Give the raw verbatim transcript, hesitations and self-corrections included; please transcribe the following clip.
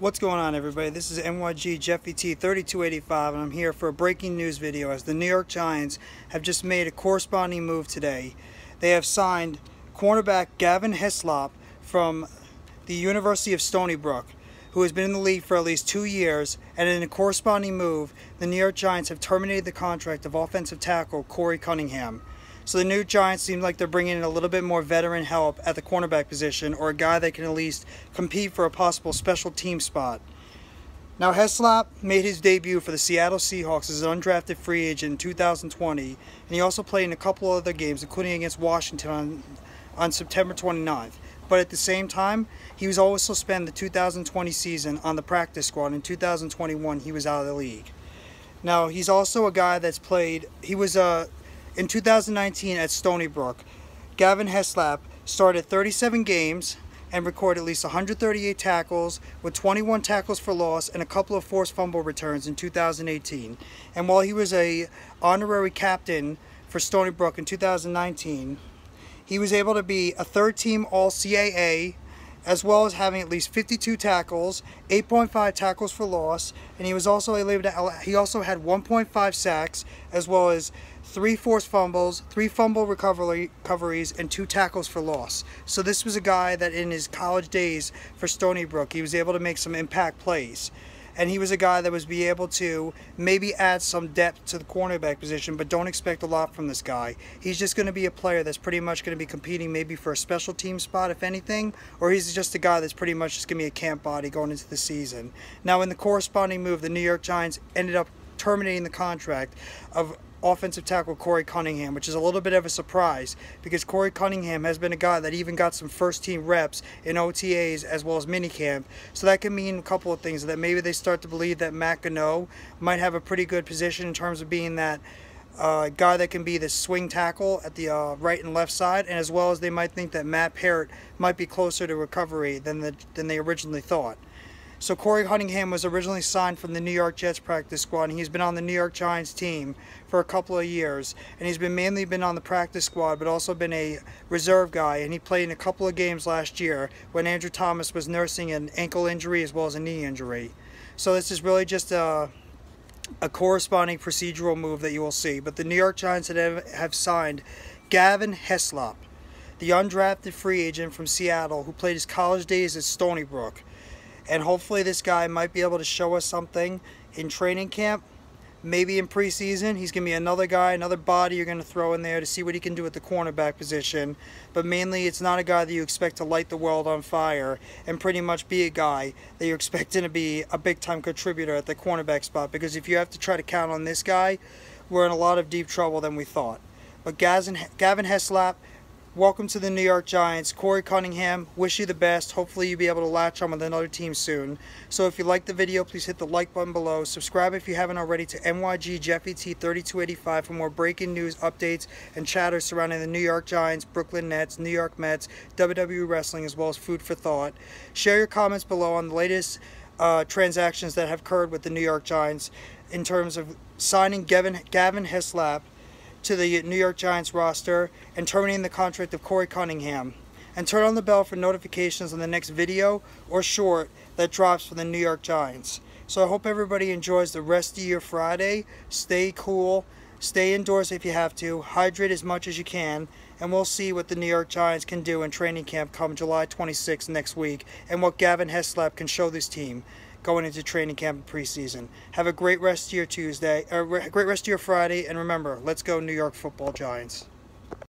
What's going on, everybody? This is N Y G JeffVT thirty-two eighty-five, and I'm here for a breaking news video as the New York Giants have just made a corresponding move today. They have signed cornerback Gavin Heslop from the University of Stony Brook, who has been in the league for at least two years, and in a corresponding move, the New York Giants have terminated the contract of offensive tackle Korey Cunningham. So the New York Giants seem like they're bringing in a little bit more veteran help at the cornerback position, or a guy that can at least compete for a possible special team spot. Now, Heslop made his debut for the Seattle Seahawks as an undrafted free agent in two thousand twenty, and he also played in a couple other games, including against Washington on, on September twenty-ninth. But at the same time, he was always suspended the two thousand twenty season on the practice squad. In two thousand twenty-one, he was out of the league. Now, he's also a guy that's played, he was a in two thousand nineteen at Stony Brook, Gavin Heslop started thirty-seven games and recorded at least one hundred thirty-eight tackles with twenty-one tackles for loss and a couple of forced fumble returns in two thousand eighteen. And while he was an honorary captain for Stony Brook in two thousand nineteen, he was able to be a third-team All C A A, as well as having at least fifty-two tackles, eight point five tackles for loss, and he was also able to, he also had one point five sacks, as well as three forced fumbles, three fumble recovery, recoveries, and two tackles for loss. So this was a guy that in his college days for Stony Brook, he was able to make some impact plays. And he was a guy that was be able to maybe add some depth to the cornerback position, but don't expect a lot from this guy. He's just going to be a player that's pretty much going to be competing maybe for a special team spot, if anything, or he's just a guy that's pretty much just going to be a camp body going into the season. Now, in the corresponding move, the New York Giants ended up terminating the contract of offensive tackle Korey Cunningham, which is a little bit of a surprise because Korey Cunningham has been a guy that even got some first team reps in O T As as well as minicamp. So that can mean a couple of things, that maybe they start to believe that Matt Gonneau might have a pretty good position in terms of being that uh, guy that can be the swing tackle at the uh, right and left side, and as well as they might think that Matt Parrott might be closer to recovery than, the, than they originally thought. So Korey Cunningham was originally signed from the New York Jets practice squad, and he's been on the New York Giants team for a couple of years, and he's been mainly been on the practice squad but also been a reserve guy, and he played in a couple of games last year when Andrew Thomas was nursing an ankle injury as well as a knee injury. So this is really just a, a corresponding procedural move that you will see, but the New York Giants have signed Gavin Heslop, the undrafted free agent from Seattle who played his college days at Stony Brook. And hopefully this guy might be able to show us something in training camp, maybe in preseason. He's going to be another guy, another body you're going to throw in there to see what he can do at the cornerback position. But mainly it's not a guy that you expect to light the world on fire and pretty much be a guy that you're expecting to be a big-time contributor at the cornerback spot. Because if you have to try to count on this guy, we're in a lot of deep trouble than we thought. But Gavin Heslop, welcome to the New York Giants. Korey Cunningham, wish you the best. Hopefully you'll be able to latch on with another team soon. So if you like the video, please hit the like button below. Subscribe if you haven't already to N Y G JeffVT thirty-two eighty-five for more breaking news, updates, and chatter surrounding the New York Giants, Brooklyn Nets, New York Mets, W W E Wrestling, as well as food for thought. Share your comments below on the latest uh, transactions that have occurred with the New York Giants in terms of signing Gavin, Gavin Heslop to the New York Giants roster and terminating the contract of Korey Cunningham. And turn on the bell for notifications on the next video or short that drops for the New York Giants. So I hope everybody enjoys the rest of your Friday. Stay cool, stay indoors if you have to, hydrate as much as you can, and we'll see what the New York Giants can do in training camp come July twenty-sixth next week, and what Gavin Heslop can show this team going into training camp and preseason. Have a great rest of your Tuesday, or great rest of your Friday, and remember, let's go New York Football Giants.